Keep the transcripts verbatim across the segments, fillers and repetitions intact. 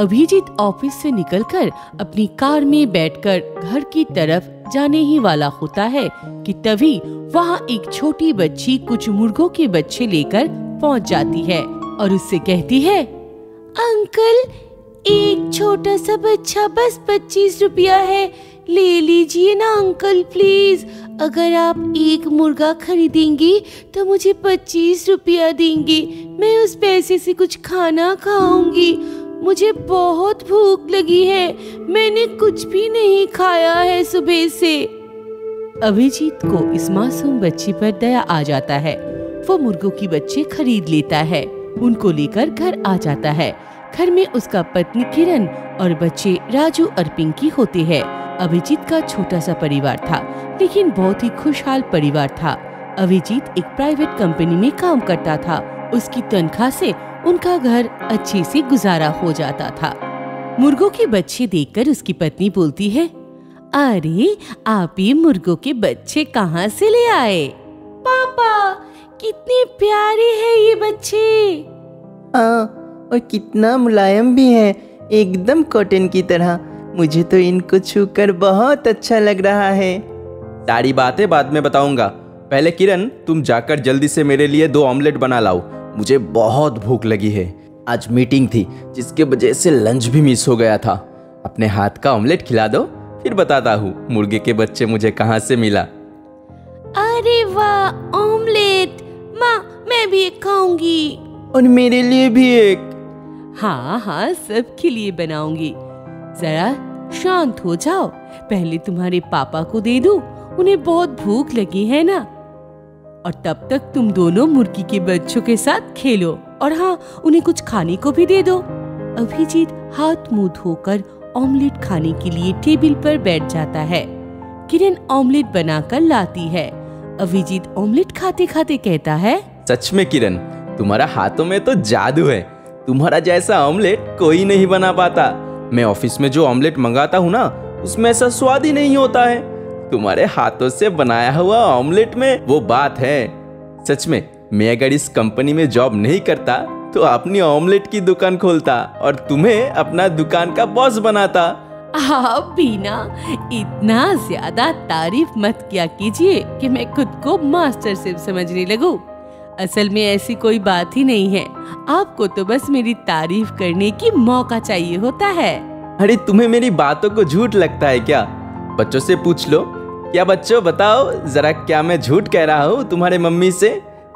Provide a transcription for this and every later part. Abhijit office से निकलकर अपनी कार में बैठकर घर की तरफ जाने ही वाला होता है कि तभी वहाँ एक छोटी बच्ची कुछ मुर्गों के बच्चे लेकर पहुँच जाती है और उससे कहती है, अंकल एक छोटा सा बच्चा बस पच्चीस रुपया है, ले लीजिए ना अंकल प्लीज। अगर आप एक मुर्गा खरीदेंगी तो मुझे पच्चीस रुपया देंगे, मैं उस पैसे से कुछ खाना खाऊंगी। मुझे बहुत भूख लगी है, मैंने कुछ भी नहीं खाया है सुबह से। अभिजीत को इस मासूम बच्ची पर दया आ जाता है। वो मुर्गों की बच्चे खरीद लेता है, उनको लेकर घर आ जाता है। घर में उसका पत्नी किरण और बच्चे राजू और पिंकी होते हैं। अभिजीत का छोटा सा परिवार था, लेकिन बहुत ही खुशहाल परिवार था। अभिजीत एक प्राइवेट कंपनी में काम करता था। उसकी तनख्वाह से उनका घर अच्छे से गुजारा हो जाता था। मुर्गों के बच्चे देखकर उसकी पत्नी बोलती है, अरे आप ये मुर्गों के बच्चे कहाँ से ले आए? पापा कितने प्यारे हैं ये बच्चे। हाँ, और कितना मुलायम भी है, एकदम कॉटन की तरह। मुझे तो इनको छूकर बहुत अच्छा लग रहा है। सारी बातें बाद में बताऊंगा, पहले किरण तुम जाकर जल्दी से मेरे लिए दो ऑमलेट बना लाओ, मुझे बहुत भूख लगी है। आज मीटिंग थी जिसके वजह से लंच भी मिस हो गया था। अपने हाथ का ऑमलेट खिला दो, फिर बताता हूँ मुर्गे के बच्चे मुझे कहाँ से मिला। अरे वाह ऑमलेट, माँ मैं भी एक खाऊंगी। और मेरे लिए भी एक। हाँ हाँ सबके लिए बनाऊंगी। जरा शांत हो जाओ, पहले तुम्हारे पापा को दे दूं, उन्हें बहुत भूख लगी है ना। और तब तक तुम दोनों मुर्गी के बच्चों के साथ खेलो, और हाँ उन्हें कुछ खाने को भी दे दो। अभिजीत हाथ मुंह धोकर ऑमलेट खाने के लिए टेबल पर बैठ जाता है। किरण ऑमलेट बनाकर लाती है। अभिजीत ऑमलेट खाते खाते कहता है, सच में किरण तुम्हारा हाथों में तो जादू है, तुम्हारा जैसा ऑमलेट कोई नहीं बना पाता। मैं ऑफिस में जो ऑमलेट मंगाता हूँ ना, उसमें ऐसा स्वाद ही नहीं होता है। तुम्हारे हाथों से बनाया हुआ ऑमलेट में वो बात है। सच में मैं अगर इस कंपनी में जॉब नहीं करता तो अपनी ऑमलेट की दुकान खोलता और तुम्हें अपना दुकान का बॉस बनाता। आप भी ना इतना ज्यादा तारीफ मत किया कीजिए कि मैं खुद को मास्टर शेफ समझने लगूं। असल में ऐसी कोई बात ही नहीं है, आपको तो बस मेरी तारीफ करने की मौका चाहिए होता है। अरे तुम्हें मेरी बातों को झूठ लगता है क्या? बच्चों से पूछ लो। क्या बच्चों बताओ जरा, क्या मैं झूठ कह रहा हूँ? तुम्हारे मम्मी से,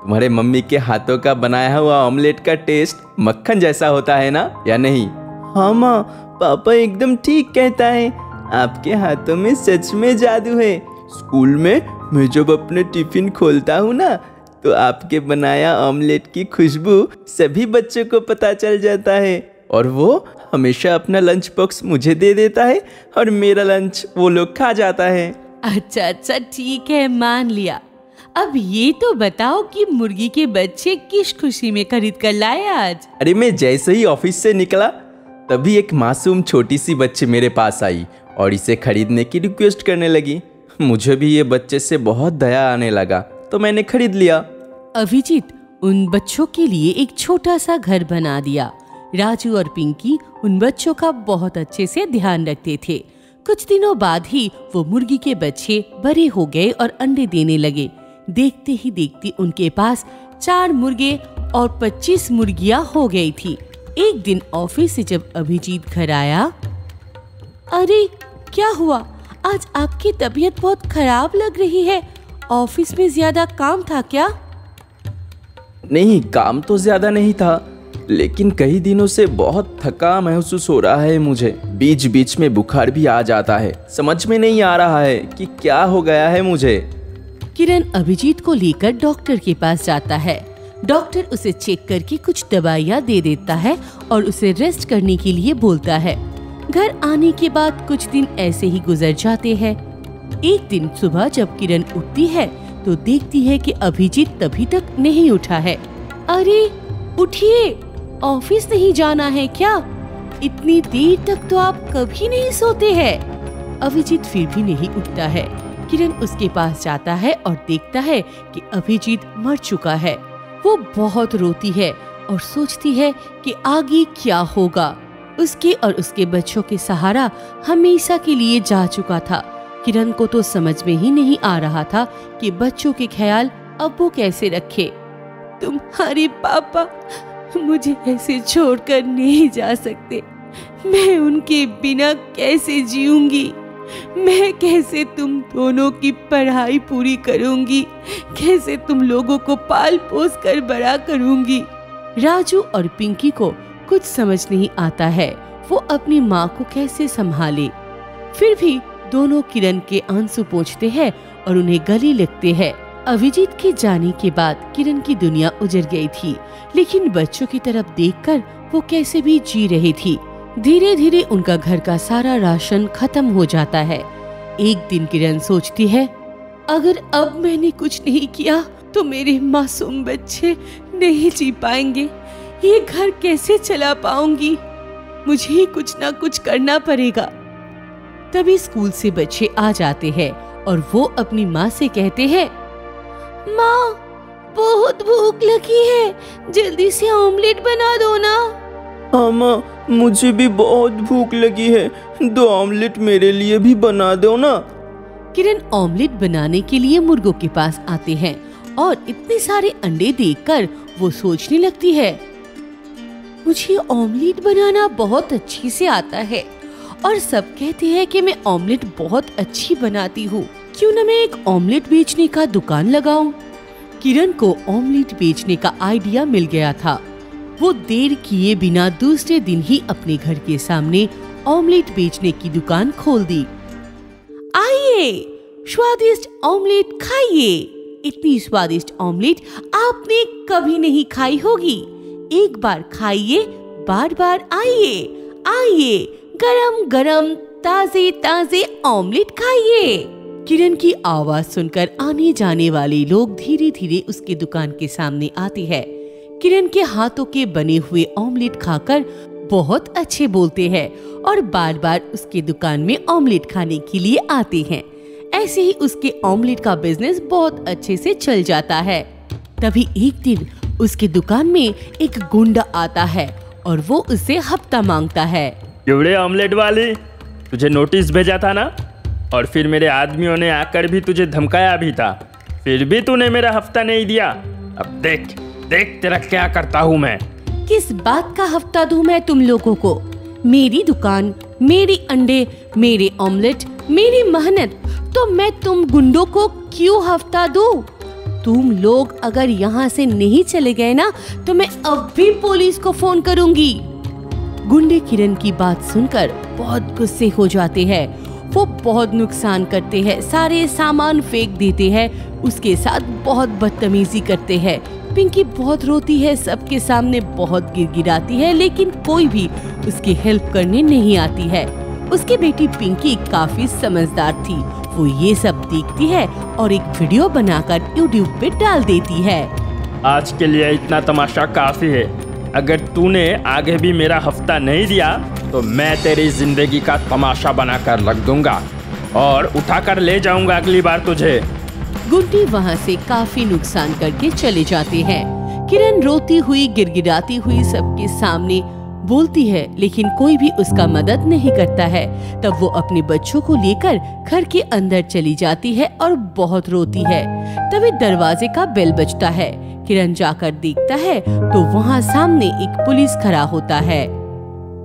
तुम्हारे मम्मी के हाथों का बनाया हुआ ऑमलेट का टेस्ट मक्खन जैसा होता है ना, या नहीं? हाँ माँ, पापा एकदम ठीक कहता है, आपके हाथों में सच में जादू है। स्कूल में मैं जब अपने टिफिन खोलता हूँ ना, तो आपके बनाया ऑमलेट की खुशबू सभी बच्चों को पता चल जाता है, और वो हमेशा अपना लंच बॉक्स मुझे दे देता है और मेरा लंच वो लोग खा जाता है। अच्छा अच्छा ठीक है, मान लिया। अब ये तो बताओ कि मुर्गी के बच्चे किस खुशी में खरीद कर लाए आज? अरे मैं जैसे ही ऑफिस से निकला तभी एक मासूम छोटी सी बच्ची मेरे पास आई और इसे खरीदने की रिक्वेस्ट करने लगी। मुझे भी ये बच्चे से बहुत दया आने लगा, तो मैंने खरीद लिया। अभिजीत उन बच्चों के लिए एक छोटा सा घर बना दिया। राजू और पिंकी उन बच्चों का बहुत अच्छे से ध्यान रखते थे। कुछ दिनों बाद ही वो मुर्गी के बच्चे बड़े हो गए और अंडे देने लगे। देखते ही देखते उनके पास चार मुर्गे और पच्चीस मुर्गियां हो गई थी। एक दिन ऑफिस से जब अभिजीत घर आया, अरे क्या हुआ, आज आपकी तबीयत बहुत खराब लग रही है, ऑफिस में ज्यादा काम था क्या? नहीं, काम तो ज्यादा नहीं था, लेकिन कई दिनों से बहुत थका महसूस हो रहा है। मुझे बीच बीच में बुखार भी आ जाता है, समझ में नहीं आ रहा है कि क्या हो गया है मुझे। किरण अभिजीत को लेकर डॉक्टर के पास जाता है। डॉक्टर उसे चेक करके कुछ दवाइयाँ दे देता है और उसे रेस्ट करने के लिए बोलता है। घर आने के बाद कुछ दिन ऐसे ही गुजर जाते हैं। एक दिन सुबह जब किरण उठती है तो देखती है कि अभिजीत तभी तक नहीं उठा है। अरे उठिए, ऑफिस नहीं जाना है क्या? इतनी देर तक तो आप कभी नहीं सोते हैं। अभिजीत फिर भी नहीं उठता है। किरण उसके पास जाता है और देखता है कि अभिजीत मर चुका है। वो बहुत रोती है और सोचती है कि आगे क्या होगा। उसके और उसके बच्चों के सहारा हमेशा के लिए जा चुका था। किरण को तो समझ में ही नहीं आ रहा था कि बच्चों के ख्याल अब वो कैसे रखे। तुम्हारे पापा मुझे ऐसे छोड़कर नहीं जा सकते। मैं उनके बिना कैसे जीऊंगी? मैं कैसे तुम दोनों की पढ़ाई पूरी करूंगी? कैसे तुम लोगों को पाल पोस कर बड़ा करूंगी? राजू और पिंकी को कुछ समझ नहीं आता है वो अपनी माँ को कैसे संभाले। फिर भी दोनों किरण के आंसू पोंछते हैं और उन्हें गले लगते हैं। अभिजीत के जाने के बाद किरण की दुनिया उजड़ गई थी, लेकिन बच्चों की तरफ देखकर वो कैसे भी जी रही थी। धीरे धीरे उनका घर का सारा राशन खत्म हो जाता है। एक दिन किरण सोचती है, अगर अब मैंने कुछ नहीं किया तो मेरे मासूम बच्चे नहीं जी पाएंगे। ये घर कैसे चला पाऊंगी? मुझे कुछ ना कुछ करना पड़ेगा। तभी स्कूल से बच्चे आ जाते हैं और वो अपनी माँ से कहते हैं, माँ बहुत भूख लगी है, जल्दी से ऑमलेट बना दो ना। हाँ माँ, मुझे भी बहुत भूख लगी है, दो ऑमलेट मेरे लिए भी बना दो ना। किरण ऑमलेट बनाने के लिए मुर्गों के पास आते हैं और इतने सारे अंडे देखकर वो सोचने लगती है, मुझे ऑमलेट बनाना बहुत अच्छे से आता है और सब कहते हैं कि मैं ऑमलेट बहुत अच्छी बनाती हूँ, क्यों न मैं एक ऑमलेट बेचने का दुकान लगाऊं। किरण को ऑमलेट बेचने का आइडिया मिल गया था। वो देर किए बिना दूसरे दिन ही अपने घर के सामने ऑमलेट बेचने की दुकान खोल दी। आइए स्वादिष्ट ऑमलेट खाइए, इतनी स्वादिष्ट ऑमलेट आपने कभी नहीं खाई होगी। एक बार खाइए, बार बार आइए। आइए गरम गरम ताजे ताजे ऑमलेट खाइए। किरण की आवाज सुनकर आने जाने वाले लोग धीरे धीरे उसके दुकान के सामने आते हैं। किरण के हाथों के बने हुए ऑमलेट खाकर बहुत अच्छे बोलते हैं और बार बार उसके दुकान में ऑमलेट खाने के लिए आते हैं। ऐसे ही उसके ऑमलेट का बिजनेस बहुत अच्छे से चल जाता है। तभी एक दिन उसके दुकान में एक गुंडा आता है और वो उससे हफ्ता मांगता है। बड़े ऑमलेट वाले, तुझे नोटिस भेजा था ना, और फिर मेरे आदमियों ने आकर भी तुझे धमकाया भी था, फिर भी तूने मेरा हफ्ता नहीं दिया। अब देख देख तेरा क्या करता हूँ मैं। किस बात का हफ्ता दूँ मैं तुम लोगों को? मेरी दुकान, मेरी अंडे, मेरे ऑमलेट, मेरी मेहनत, तो मैं तुम गुंडों को क्यों हफ्ता दूँ? तुम लोग अगर यहाँ से नहीं चले गए ना तो मैं अब भी पुलिस को फोन करूँगी। गुंडे किरण की बात सुनकर बहुत गुस्से हो जाते हैं। वो बहुत नुकसान करते हैं, सारे सामान फेंक देते हैं, उसके साथ बहुत बदतमीजी करते हैं। पिंकी बहुत रोती है, सबके सामने बहुत गिड़गिड़ाती है, लेकिन कोई भी उसकी हेल्प करने नहीं आती है। उसकी बेटी पिंकी काफी समझदार थी, वो ये सब देखती है और एक वीडियो बनाकर यूट्यूब पे डाल देती है। आज के लिए इतना तमाशा काफी है। अगर तूने आगे भी मेरा हफ्ता नहीं दिया तो मैं तेरी जिंदगी का तमाशा बनाकर रख दूंगा और उठाकर ले जाऊंगा अगली बार तुझे। गुड्डी वहाँ से काफी नुकसान करके चले जाते हैं। किरण रोती हुई गिड़गिड़ाती हुई सबके सामने बोलती है, लेकिन कोई भी उसका मदद नहीं करता है। तब वो अपने बच्चों को लेकर घर के अंदर चली जाती है और बहुत रोती है। तभी दरवाजे का बेल बजता है। किरण जाकर देखता है तो वहाँ सामने एक पुलिस खड़ा होता है।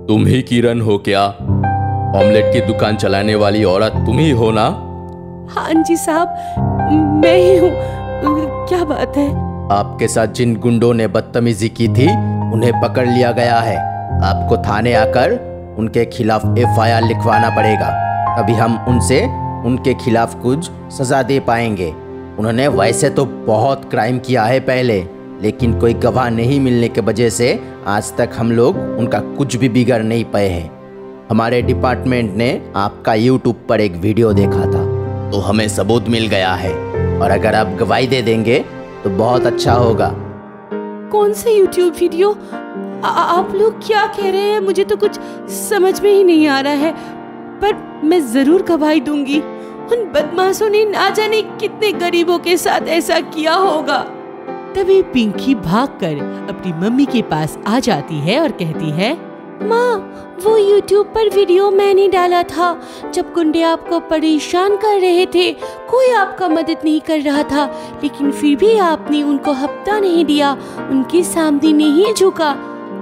तुम ही किरण हो क्या? ऑमलेट की दुकान चलाने वाली औरत तुम ही हो ना? हाँ जी साहब, मैं ही हूँ। क्या बात है? आपके साथ जिन गुंडों ने बदतमीजी की थी उन्हें पकड़ लिया गया है। आपको थाने आकर उनके खिलाफ एफ आई आर लिखवाना पड़ेगा, तभी हम उनसे उनके खिलाफ कुछ सजा दे पाएंगे। उन्होंने वैसे तो बहुत क्राइम किया है पहले, लेकिन कोई गवाह नहीं मिलने के वजह से आज तक हम लोग उनका कुछ भी बिगाड़ नहीं पाए हैं। हमारे डिपार्टमेंट ने आपका यूट्यूब पर एक वीडियो देखा था तो हमें सबूत मिल गया है, और अगर आप गवाही दे देंगे तो बहुत अच्छा होगा। कौन सा यूट्यूब वीडियो? आ, आप लोग क्या कह रहे हैं? मुझे तो कुछ समझ में ही नहीं आ रहा है, पर मैं जरूर गवाही दूंगी। उन बदमाशों ने ना जाने कितने गरीबों के साथ ऐसा किया होगा। तभी पिंकी भागकर अपनी मम्मी के पास आ जाती है और कहती है, माँ, वो यूट्यूब पर वीडियो मैंने डाला था जब गुंडे आपको परेशान कर रहे थे। कोई आपका मदद नहीं कर रहा था, लेकिन फिर भी आपने उनको हप्ता नहीं दिया, उनके सामने नहीं झुका,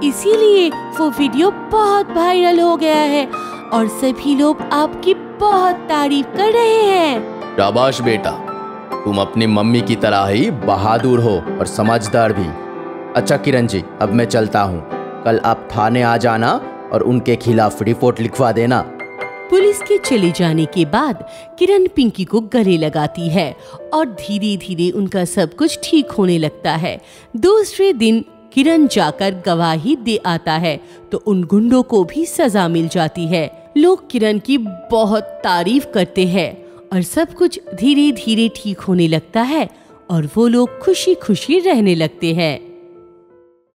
इसीलिए वो वीडियो बहुत वायरल हो गया है और सभी लोग आपकी बहुत तारीफ कर रहे हैं। शाबाश बेटा, तुम अपनी मम्मी की तरह ही बहादुर हो और समझदार भी। अच्छा किरण जी, अब मैं चलता हूँ, कल आप थाने आ जाना और उनके खिलाफ रिपोर्ट लिखवा देना। पुलिस के चले जाने के बाद किरण पिंकी को गले लगाती है और धीरे धीरे उनका सब कुछ ठीक होने लगता है। दूसरे दिन किरण जाकर गवाही दे आता है तो उन गुंडों को भी सजा मिल जाती है। लोग किरण की बहुत तारीफ करते हैं और सब कुछ धीरे धीरे ठीक होने लगता है और वो लोग खुशी खुशी रहने लगते हैं।